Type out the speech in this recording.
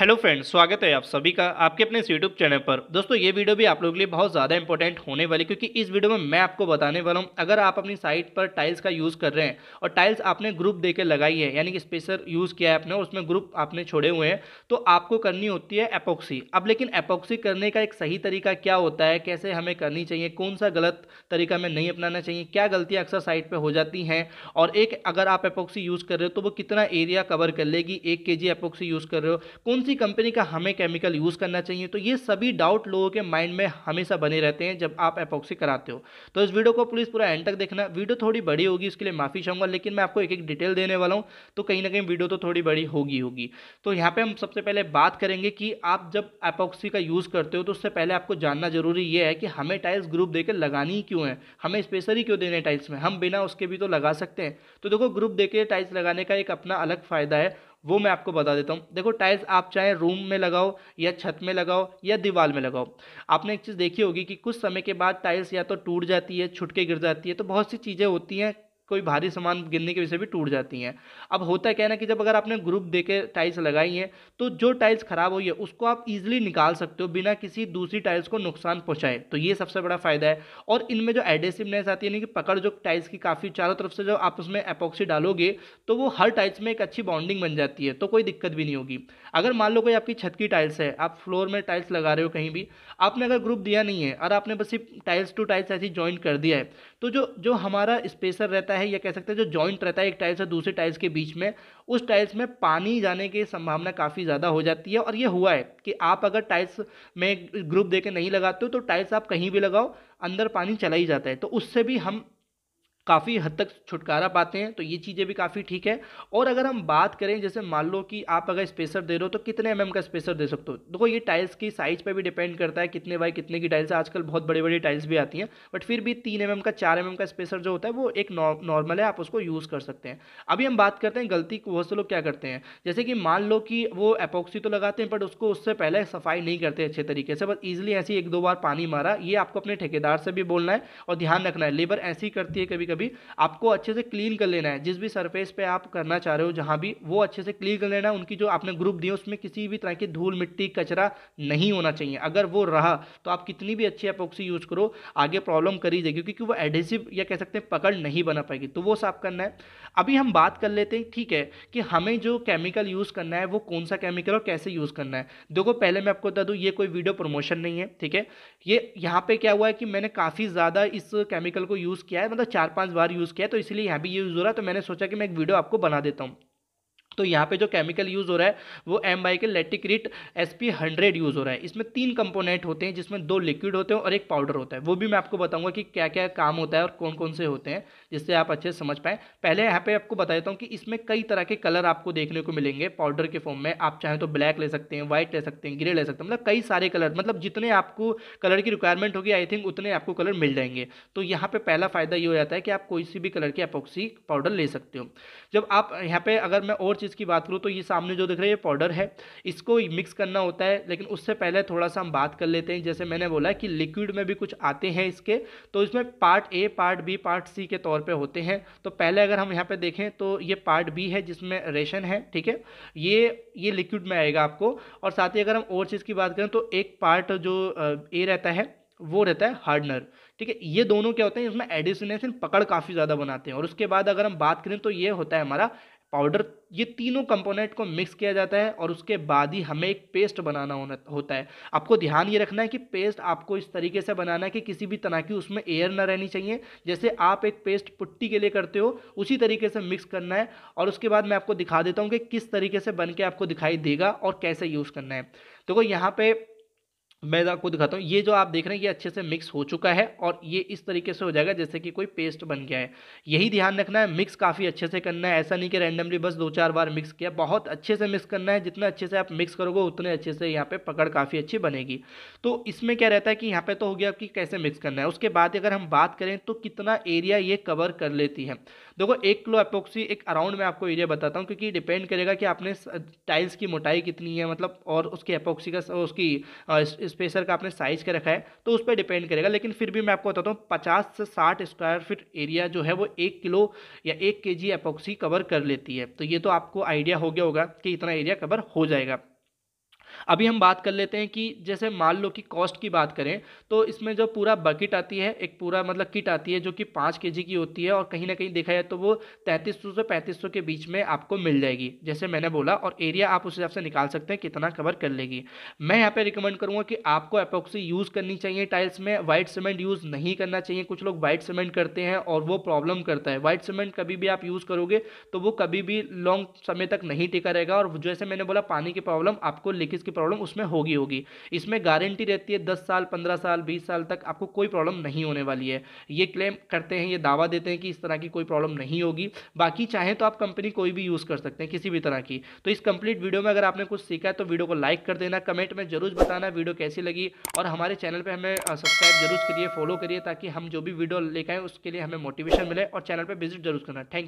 Hello friends, स्वागत है आप सभी का आपके अपने यूट्यूब चैनल पर। दोस्तों ये वीडियो भी आप लोगों के लिए बहुत ज़्यादा इंपॉर्टेंट होने वाली, क्योंकि इस वीडियो में मैं आपको बताने वाला हूं, अगर आप अपनी साइट पर टाइल्स का यूज़ कर रहे हैं और टाइल्स आपने ग्रुप देकर लगाई है, यानी कि स्पेशल यूज़ किया है आपने और उसमें ग्रुप आपने छोड़े हुए हैं, तो आपको करनी होती है एपॉक्सी। अब लेकिन एपॉक्सी करने का एक सही तरीका क्या होता है, कैसे हमें करनी चाहिए, कौन सा गलत तरीका हमें नहीं अपनाना चाहिए, क्या गलतियाँ अक्सर साइट पर हो जाती हैं, और एक अगर आप एपॉक्सी यूज़ कर रहे हो तो वो कितना एरिया कवर कर लेगी, 1 kg एपॉक्सी यूज़ कर रहे हो, कौन कंपनी का हमें केमिकल यूज करना चाहिए। तो ये सभी डाउट लोगों के माइंड में हमेशा बने रहते हैं जब आप एपॉक्सी कराते हो। तो इस वीडियो को प्लीज पूरा एंड तक देखना। वीडियो थोड़ी बड़ी होगी, इसके लिए माफी चाहूंगा, लेकिन मैं आपको एक एक डिटेल देने वाला हूं, तो कहीं ना कहीं वीडियो तो थोड़ी बड़ी होगी। तो यहां पे हम सबसे पहले बात करेंगे कि आप जब एपॉक्सी का यूज करते हो तो उससे पहले आपको जानना जरूरी यह है कि हमें टाइल्स ग्रुप देकर लगानी ही क्यों है, हमें स्पेशली क्यों देने टाइल्स में, हम बिना उसके भी तो लगा सकते हैं। तो देखो, ग्रुप देकर टाइल्स लगाने का एक अपना अलग फायदा है, वो मैं आपको बता देता हूँ। देखो, टाइल्स आप चाहे रूम में लगाओ या छत में लगाओ या दीवार में लगाओ, आपने एक चीज़ देखी होगी कि कुछ समय के बाद टाइल्स या तो टूट जाती है, छुटके गिर जाती है, तो बहुत सी चीज़ें होती हैं, कोई भारी सामान गिरने की वजह से भी टूट जाती हैं। अब होता है क्या ना कि जब अगर आपने ग्रुप देके टाइल्स लगाई है तो जो टाइल्स खराब हुई है उसको आप इजीली निकाल सकते हो बिना किसी दूसरी टाइल्स को नुकसान पहुंचाए, तो ये सबसे बड़ा फायदा है। और इनमें जो एडेसिवनेस आती है, यानी कि पकड़ जो टाइल्स की काफ़ी चारों तरफ से, जब आप उसमें एपॉक्सी डालोगे तो वो हर टाइल्स में एक अच्छी बॉन्डिंग बन जाती है, तो कोई दिक्कत भी नहीं होगी। अगर मान लो कोई आपकी छत की टाइल्स है, आप फ्लोर में टाइल्स लगा रहे हो कहीं भी, आपने अगर ग्रुप दिया नहीं है और आपने बस सिर्फ टाइल्स टू टाइल्स ऐसी ज्वाइन कर दिया है, तो जो हमारा स्पेसर रहता है या कह सकते हैं जो जॉइंट रहता है एक टाइल से दूसरे टाइल्स के बीच में, उस टाइल्स में पानी जाने की संभावना काफ़ी ज़्यादा हो जाती है। और ये हुआ है कि आप अगर टाइल्स में ग्रुप देके नहीं लगाते हो तो टाइल्स आप कहीं भी लगाओ अंदर पानी चला ही जाता है, तो उससे भी हम काफ़ी हद तक छुटकारा पाते हैं। तो ये चीज़ें भी काफ़ी ठीक है। और अगर हम बात करें, जैसे मान लो कि आप अगर स्पेसर दे रहे हो तो कितने mm का स्पेसर दे सकते हो, देखो ये टाइल्स की साइज़ पे भी डिपेंड करता है, कितने बाई कितने की टाइल्स है। आजकल बहुत बड़ी बड़ी टाइल्स भी आती हैं, बट फिर भी 3 mm का 4 mm का स्पेसर जो होता है वो एक नॉर्मल है, आप उसको यूज़ कर सकते हैं। अभी हम बात करते हैं गलती बहुत से लोग क्या करते हैं, जैसे कि मान लो कि वो एपॉक्सी तो लगाते हैं बट उसको उससे पहले सफाई नहीं करते अच्छे तरीके से, बस ईजिली ऐसी 1-2 बार पानी मारा। ये आपको अपने ठेकेदार से भी बोलना है और ध्यान रखना है, लेबर ऐसी करती है कभी आपको अच्छे से क्लीन कर लेना है, जिस भी सरफेस पे आप करना चाह रहे हो जहां भी, वो अच्छे से क्लीन कर लेना है। उनकी जो आपने ग्रुप दिए उसमें किसी भी तरह की धूल मिट्टी कचरा नहीं होना चाहिए, अगर वो रहा तो आप कितनी भी अच्छी एपॉक्सी यूज करो आगे प्रॉब्लम कर ही देगी, क्योंकि वो एडेसिव या कह सकते हैं पकड़ नहीं बना पाएगी, तो वो साफ करना है। अभी हम बात कर लेते हैं, ठीक है, कि हमें जो केमिकल यूज करना है वो कौन सा केमिकल और कैसे यूज करना है। देखो, पहले मैं आपको बता दूं ये कोई वीडियो प्रमोशन नहीं है, ठीक है। ये यहाँ पे क्या हुआ है कि मैंने काफी ज्यादा इस केमिकल को यूज किया है, मतलब 4-5 बार यूज़ किया, तो इसलिए यहाँ भी यूज़ हो रहा है, तो मैंने सोचा कि मैं एक वीडियो आपको बना देता हूँ। तो यहाँ पे जो केमिकल यूज़ हो रहा है वो MBK Latexcrete SP 100 यूज़ हो रहा है। इसमें 3 कंपोनेंट होते हैं, जिसमें 2 लिक्विड होते हैं और 1 पाउडर होता है, वो भी मैं आपको बताऊंगा कि क्या क्या काम होता है और कौन कौन से होते हैं, जिससे आप अच्छे से समझ पाएँ। पहले यहाँ पे आपको बता देता हूँ कि इसमें कई तरह के कलर आपको देखने को मिलेंगे पाउडर के फॉर्म में। आप चाहें तो ब्लैक ले सकते हैं, व्हाइट ले सकते हैं, ग्रे ले सकते हैं, मतलब कई सारे कलर, मतलब जितने आपको कलर की रिक्वायरमेंट होगी आई थिंक उतने आपको कलर मिल जाएंगे। तो यहाँ पर पहला फ़ायदा ये हो जाता है कि आप कोई सी भी कलर की एपॉक्सी पाउडर ले सकते हो। जब आप यहाँ पर, अगर मैं और चीज़ की बात करूँ तो ये सामने जो दिख रहा है ये पाउडर है, इसको मिक्स करना होता है। लेकिन उससे पहले थोड़ा सा हम बात कर लेते हैं, जैसे मैंने बोला कि लिक्विड में भी कुछ आते हैं इसके, तो इसमें part A, part B, part C के तौर पे होते हैं। तो पहले अगर हम यहाँ पे देखें तो ये पार्ट B है जिसमें रेशन है, ठीक है, ये लिक्विड में आएगा आपको। और साथ ही अगर हम और चीज़ की बात करें तो एक पार्ट जो A रहता है वो रहता है हार्डनर, ठीक है। ये दोनों क्या होते हैं, इसमें एडिसिनेशन पकड़ काफ़ी ज़्यादा बनाते हैं। और उसके बाद अगर हम बात करें तो ये होता है हमारा पाउडर। ये तीनों कंपोनेंट को मिक्स किया जाता है और उसके बाद ही हमें एक पेस्ट बनाना होता है। आपको ध्यान ये रखना है कि पेस्ट आपको इस तरीके से बनाना है कि किसी भी तरह की उसमें एयर ना रहनी चाहिए। जैसे आप एक पेस्ट पुट्टी के लिए करते हो उसी तरीके से मिक्स करना है। और उसके बाद मैं आपको दिखा देता हूँ कि किस तरीके से बन के आपको दिखाई देगा और कैसे यूज़ करना है। देखो, यहाँ पर मैं आपको दिखाता हूँ, ये जो आप देख रहे हैं ये अच्छे से मिक्स हो चुका है और ये इस तरीके से हो जाएगा जैसे कि कोई पेस्ट बन गया है। यही ध्यान रखना है, मिक्स काफ़ी अच्छे से करना है, ऐसा नहीं कि रैंडमली बस 2-4 बार मिक्स किया, बहुत अच्छे से मिक्स करना है। जितना अच्छे से आप मिक्स करोगे उतने अच्छे से यहाँ पे पकड़ काफ़ी अच्छी बनेगी। तो इसमें क्या रहता है कि यहाँ पर तो हो गया कि कैसे मिक्स करना है। उसके बाद अगर हम बात करें तो कितना एरिया ये कवर कर लेती है। देखो, 1 किलो एपॉक्सी एक अराउंड में आपको एरिया बताता हूँ, क्योंकि डिपेंड करेगा कि आपने टाइल्स की मोटाई कितनी है, मतलब, और उसकी एपॉक्सी का, उसकी स्पेसर का आपने साइज का रखा है, तो उस पर डिपेंड करेगा। लेकिन फिर भी मैं आपको बताता हूँ 50 से 60 स्क्वायर फीट एरिया जो है वो 1 किलो या 1 kg एपॉक्सी कवर कर लेती है। तो ये तो आपको आइडिया हो गया होगा कि इतना एरिया कवर हो जाएगा। अभी हम बात कर लेते हैं कि जैसे मान लो कि कॉस्ट की बात करें तो इसमें जो पूरा बकेट आती है, एक पूरा मतलब किट आती है जो कि 5 kg की होती है और कहीं ना कहीं देखा जाए तो वो 3300 से 3500 के बीच में आपको मिल जाएगी, जैसे मैंने बोला, और एरिया आप उस हिसाब से निकाल सकते हैं कितना कवर कर लेगी। मैं यहाँ पे रिकमेंड करूँगा कि आपको एपॉक्सी यूज़ करनी चाहिए टाइल्स में, वाइट सीमेंट यूज़ नहीं करना चाहिए। कुछ लोग वाइट सीमेंट करते हैं और वो प्रॉब्लम करता है। वाइट सीमेंट कभी भी आप यूज़ करोगे तो वो कभी भी लॉन्ग समय तक नहीं टिका रहेगा, और जैसे मैंने बोला पानी की प्रॉब्लम, आपको लीकेज की प्रॉब्लम उसमें होगी। इसमें गारंटी रहती है 10 साल, 15 साल, 20 साल तक आपको कोई प्रॉब्लम नहीं होने वाली है। ये क्लेम करते हैं, ये दावा देते हैं कि इस तरह की कोई प्रॉब्लम नहीं होगी। बाकी चाहे तो आप कंपनी कोई भी यूज़ कर सकते हैं किसी भी तरह की। तो इस कंप्लीट वीडियो में अगर आपने कुछ सीखा है तो वीडियो को लाइक कर देना, कमेंट में जरूर बताना वीडियो कैसी लगी, और हमारे चैनल पे हमें सब्सक्राइब जरूर करिए, फॉलो करिए, ताकि हम जो भी वीडियो लेकर आए उसके लिए हमें मोटिवेशन मिले, और चैनल पे विजिट जरूर करना। Thank you.